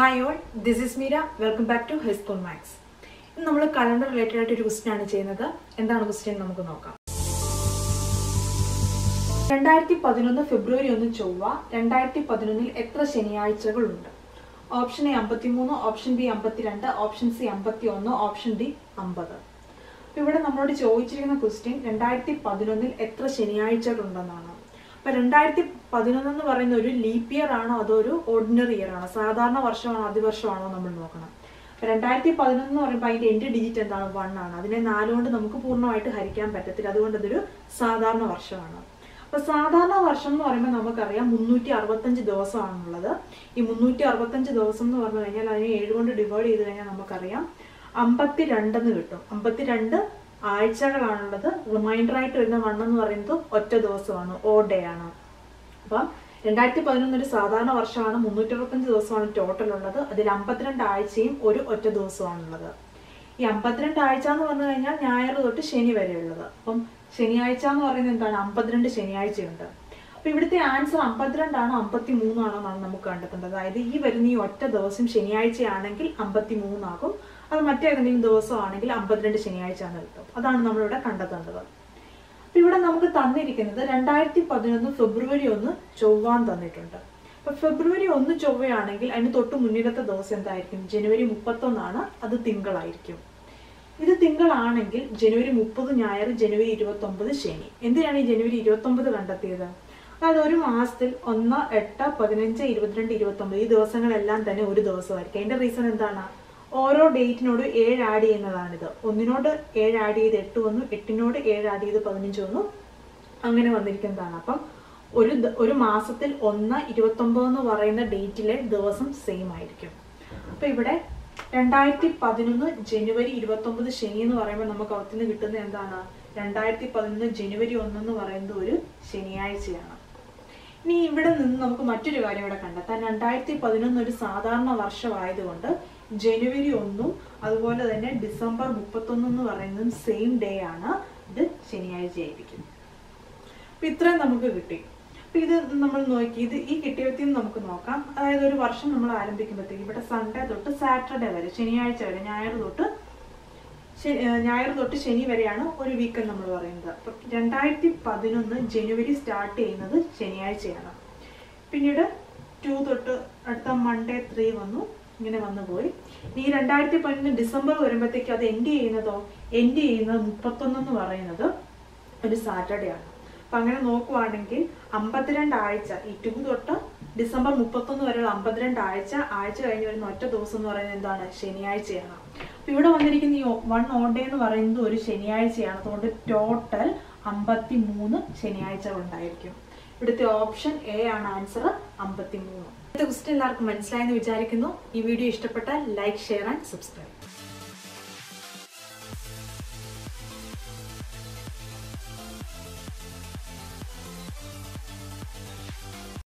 Hi all, this is Meera. Welcome back to High School Max. We will do a calendar related question. What is the question? 2011 February 1 Chowva, 2011 etra Sheniyaizhagal undu. Option A 53, option B 52, option C 51, option D 50. ഇവിടെ നമ്മളോട് ചോദിച്ചിരിക്കുന്ന question 2011 ൽ എത്ര ശനിയാഴ്ചകൾ ഉണ്ടെന്നാണ്. അപ്പോൾ 2011 എന്ന് പറയുന്ന ഒരു ലീപ് ഇയർ ആണോ അതോ ഒരു ഓർഡിനറി ഇയർ ആണോ സാധാരണ വർഷമാണോ ആദിവർഷമാണോ നമ്മൾ നോക്കണം. അപ്പോൾ 2011 എന്ന് പറയുമ്പോൾ അതിന്റെ എൻഡ് ഡിജിറ്റ് എന്താണ് 1 ആണ്. അതിനെ 4 കൊണ്ട് നമുക്ക് പൂർണ്ണമായിട്ട് ഹരിക്കാൻ പറ്റത്തില്ല. അതുകൊണ്ട് അതൊരു സാധാരണ വർഷമാണ്. അപ്പോൾ സാധാരണ വർഷം എന്ന് പറയുമ്പോൾ നമുക്കറിയാം 365 ദിവസമാണുള്ളത്. ഈ 365 ദിവസം എന്ന് പറഞ്ഞു കഴിഞ്ഞാൽ അതിനെ 7 കൊണ്ട് ഡിവൈഡ് ചെയ്തു കഴിഞ്ഞാൽ നമുക്കറിയാം 52 എന്ന് കിട്ടും. 52 ആഴ്ചകളാണുള്ളത്. റിമൈൻഡർ ആയിട്ട് വരുന്ന 1 എന്ന് പറയുന്നത് ഒറ്റ ദിവസമാണ്, ഓഡ് ഡേ ആണ്. അപ്പോൾ 2011 ഒരു സാധാരണ വർഷമാണ്. 365 ദിവസമാണ് ടോട്ടൽ ഉള്ളത്. അതിൽ 52 ആഴ്ചയും ഒരു ഒറ്റ ദിവസമാണുള്ളത്. ഈ 52 ആഴ്ച എന്ന് പറഞ്ഞു കഴിഞ്ഞാൽ ഞായർ തൊട്ട് ശനി വരെയുള്ളത്. അപ്പം ശനിയാഴ്ച എന്ന് പറയുന്നത് എന്താണ്? 52 ശനിയാഴ്ചയുണ്ട്. അപ്പോൾ ഇവിടുത്തെ ആൻസർ 52ആണോ 53ആണോ എന്നാണ് നമുക്ക് കണ്ടെത്തേണ്ടത്. അതായത് ഈ വരുന്ന ഈ ഒറ്റ ദിവസം ശനിയാഴ്ചയാണെങ്കിൽ 53 ആകും. അത് മറ്റേതെങ്കിലും ദിവസമാണെങ്കിൽ 52 ശനിയാഴ്ച എന്ന് കിട്ടും. അതാണ് നമ്മളിവിടെ കണ്ടെത്തേണ്ടത്. അപ്പോൾ ഇവിടെ നമുക്ക് തന്നിരിക്കുന്നത് 2011 ഫെബ്രുവരി 1 ചൊവ്വാൻ തന്നിട്ടുണ്ട്. അപ്പോൾ ഫെബ്രുവരി 1 ചൊവ്വയാണെങ്കിൽ അതിന് തൊട്ട് മുന്നിലത്തെ ദിവസം എന്തായിരിക്കും? ജനുവരി 31 ആണ്. അത് തിങ്കളായിരിക്കും. ഇത് തിങ്കളാണെങ്കിൽ ജനുവരി 30 ഞായർ, ജനുവരി 29 ശനി. എന്തിനാണ് ഈ ജനുവരി 29 കണ്ടെത്തിയത്? അതായത് ഒരു മാസത്തിൽ 1, 8, 15, 22, 29 ഈ ദിവസങ്ങളെല്ലാം തന്നെ ഒരു ദിവസമായിരിക്കും. അതിൻ്റെ റീസൺ എന്താണ്? ഓരോ ഡേറ്റിനോട് 7 ആഡ് ചെയ്യുന്നതാണിത്. 1നോട് 7 ആഡ് ചെയ്ത് 8 വന്നു, 8നോട് 7 ആഡ് ചെയ്ത് 15 വന്നു, അങ്ങനെ വന്നിരിക്കുന്നതാണ്. അപ്പം ഒരു മാസത്തിൽ 1, 29 എന്ന് പറയുന്ന ഡേറ്റിലെ ദിവസം സെയിം ആയിരിക്കും. അപ്പം ഇവിടെ 2011 ജനുവരി 29 ശനി എന്ന് പറയുമ്പോൾ നമുക്ക് അകത്തുനിന്ന് കിട്ടുന്ന എന്താണ്? 2011 ജനുവരി 1 എന്ന് പറയുന്നത് ഒരു ശനിയാഴ്ചയാണ്. ഇനി ഇവിടെ നിന്ന് നമുക്ക് മറ്റൊരു കാര്യം ഇവിടെ കണ്ടെത്താം. 2011 ഒരു സാധാരണ വർഷമായതുകൊണ്ട് ജനുവരി 1 അതുപോലെ തന്നെ ഡിസംബർ 31 എന്ന് പറയുന്നതും സെയിം ഡേ ആണ്. ഇത് ശനിയാഴ്ച ആയിരിക്കും. അപ്പൊ ഇത്രയും നമുക്ക് കിട്ടി. അപ്പൊ ഇത് നമ്മൾ നോക്കി, ഇത് ഈ കിട്ടിയത്തിൽ നമുക്ക് നോക്കാം. അതായത് ഒരു വർഷം നമ്മൾ ആരംഭിക്കുമ്പോഴത്തേക്ക് ഇവിടെ സൺഡേ തൊട്ട് സാറ്റർഡേ വരെ, ശനിയാഴ്ച വരെ, ഞായർ തൊട്ട് ശനി വരെയാണ് ഒരു വീക്കെന്ന് നമ്മൾ പറയുന്നത്. അപ്പം 2011 ജനുവരി സ്റ്റാർട്ട് ചെയ്യുന്നത് ശനിയാഴ്ചയാണ്. പിന്നീട് 2 തൊട്ട് അടുത്ത മൺഡേ, 3 വന്നു, ഇങ്ങനെ വന്നു പോയി. ഈ 2011 ഡിസംബർ വരുമ്പോഴത്തേക്ക് അത് എൻഡ് ചെയ്യുന്നത് 31 എന്ന് പറയുന്നത് ഒരു സാറ്റർഡേ ആണ്. അപ്പം അങ്ങനെ നോക്കുവാണെങ്കിൽ 52 ആഴ്ച, ഈ 2 തൊട്ട് ഡിസംബർ 31 വരെയുള്ള 52 ആഴ്ച കഴിഞ്ഞ് വരുന്ന ഒറ്റ ദിവസം എന്ന് പറയുന്നത് എന്താണ്? ശനിയാഴ്ചയാണ്. അപ്പം ഇവിടെ വന്നിരിക്കുന്ന ഈ 1 ഓഡേ എന്ന് പറയുന്നത് ഒരു ശനിയാഴ്ചയാണ്. അതുകൊണ്ട് ടോട്ടൽ 53 ശനിയാഴ്ചകൾ ഉണ്ടായിരിക്കും. ഇവിടുത്തെ ഓപ്ഷൻ A ആണ് ആൻസർ, 53. ഇന്നത്തെ ക്വസ്റ്റ്യൻ എല്ലാവർക്കും മനസ്സിലായെന്ന് വിചാരിക്കുന്നു. ഈ വീഡിയോ ഇഷ്ടപ്പെട്ടാൽ ലൈക്ക്, ഷെയർ ആൻഡ് സബ്സ്ക്രൈബ്.